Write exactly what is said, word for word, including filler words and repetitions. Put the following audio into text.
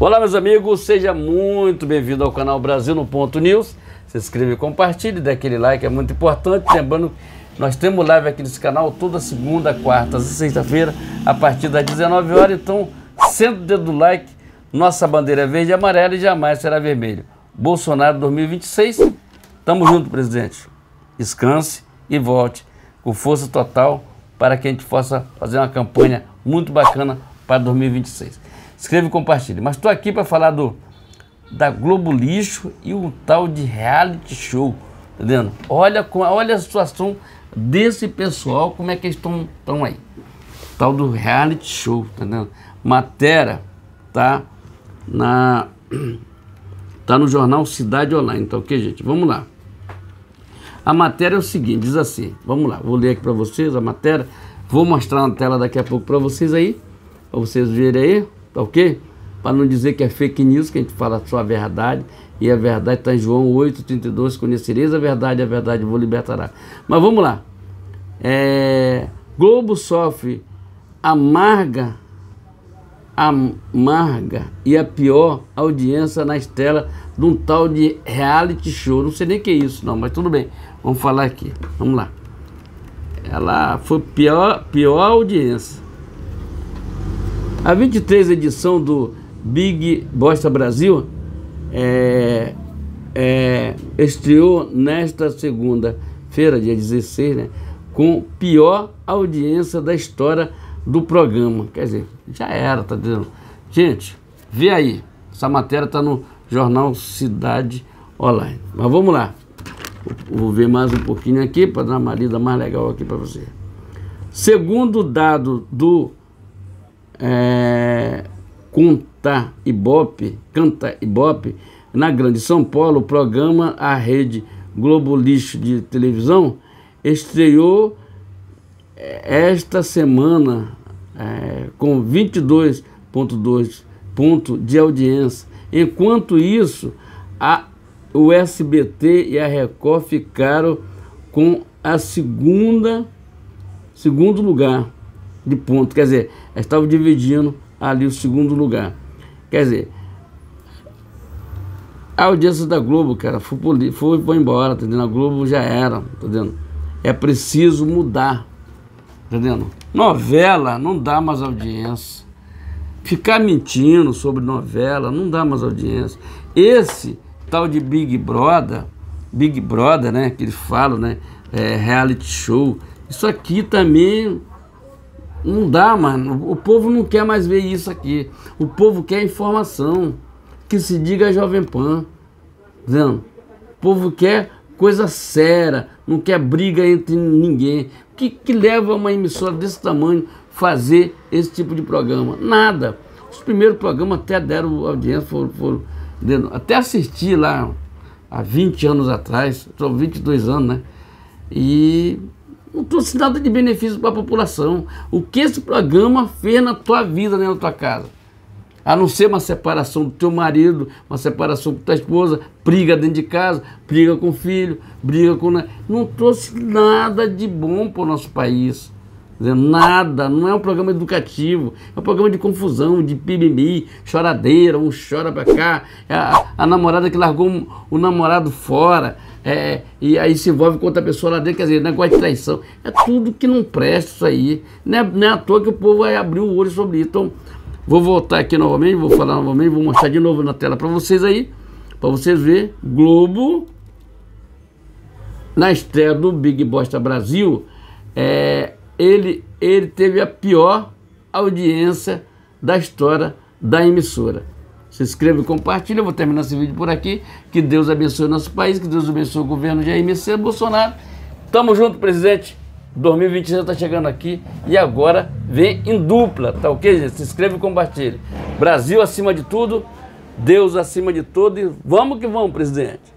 Olá, meus amigos, seja muito bem-vindo ao canal Brasil no Ponto News. Se inscreve, compartilhe, dê aquele like, é muito importante. Lembrando, nós temos live aqui nesse canal toda segunda, quarta e sexta-feira, a partir das dezenove horas. Então, senta o dedo do like, nossa bandeira é verde e amarela e jamais será vermelho. Bolsonaro dois mil e vinte e seis, tamo junto, presidente. Descanse e volte com força total para que a gente possa fazer uma campanha muito bacana para dois mil e vinte e seis. Escreva e compartilhe. Mas estou aqui para falar do, da Globo Lixo e um tal de reality show. Tá vendo? Olha, olha a situação desse pessoal, como é que eles estão aí. Tal do reality show. Tá vendo? Matéria tá, na, tá no jornal Cidade Online. Tá ok, gente? Vamos lá. A matéria é o seguinte, diz assim. Vamos lá, vou ler aqui para vocês a matéria. Vou mostrar na tela daqui a pouco para vocês aí. Para vocês verem aí. Tá ok? Para não dizer que é fake news, que a gente fala só a verdade. E a verdade está em João oito, trinta e dois. Conhecereis a verdade, a verdade vos libertará. Mas vamos lá. É... Globo sofre amarga, amarga e a pior audiência na estela de um tal de reality show. Não sei nem o que é isso, não, mas tudo bem. Vamos falar aqui. Vamos lá. Ela foi pior, pior audiência. A vigésima terceira edição do Big Bosta Brasil é, é, estreou nesta segunda-feira, dia dezesseis, né, com pior audiência da história do programa. Quer dizer, já era, tá dizendo? Gente, vê aí. Essa matéria tá no jornal Cidade Online. Mas vamos lá. Vou ver mais um pouquinho aqui para dar uma lida mais legal aqui para você. Segundo dado do É, conta Ibope, Canta Ibope, na Grande São Paulo, o programa A Rede Globo Lixo de televisão estreou esta semana é, com vinte e dois vírgula dois pontos de audiência. Enquanto isso, a U S B T e a Record ficaram com a segunda segundo lugar de ponto, quer dizer, estavam dividindo ali o segundo lugar. Quer dizer, a audiência da Globo, cara, foi, foi, foi embora, tá entendendo? A Globo já era, tá entendendo? É preciso mudar, tá entendendo? Novela não dá mais audiência. Ficar mentindo sobre novela não dá mais audiência. Esse tal de Big Brother, Big Brother, né, que eles falam, né, é, reality show, isso aqui também... Não dá, mano. O povo não quer mais ver isso aqui. O povo quer informação. Que se diga Jovem Pan. Não. O povo quer coisa séria. Não quer briga entre ninguém. O que, que leva uma emissora desse tamanho fazer esse tipo de programa? Nada. Os primeiros programas até deram audiência. Foram, foram, até assisti lá há vinte anos atrás. Só vinte e dois anos, né? E... não trouxe nada de benefício para a população. O que esse programa fez na tua vida, né, na tua casa? A não ser uma separação do teu marido, uma separação com tua esposa, briga dentro de casa, briga com o filho, briga com... Não trouxe nada de bom para o nosso país. Nada. Não é um programa educativo. É um programa de confusão, de mimimi, choradeira, um chora para cá. A, a namorada que largou um, o namorado fora... É, e aí se envolve com outra pessoa lá dentro, quer dizer, negócio de traição. É tudo que não presta isso aí. Não é, não é à toa que o povo vai abrir o olho sobre isso. Então, vou voltar aqui novamente, vou falar novamente, vou mostrar de novo na tela para vocês aí, para vocês verem. Globo, na estreia do Big Bosta Brasil, é, ele, ele teve a pior audiência da história da emissora. Se inscreva e compartilha. Eu vou terminar esse vídeo por aqui. Que Deus abençoe o nosso país. Que Deus abençoe o governo Jair Messias Bolsonaro. Tamo junto, presidente. dois mil e vinte e seis tá chegando aqui. E agora vem em dupla. Tá ok, gente? Se inscreva e compartilha. Brasil acima de tudo. Deus acima de tudo. E vamos que vamos, presidente.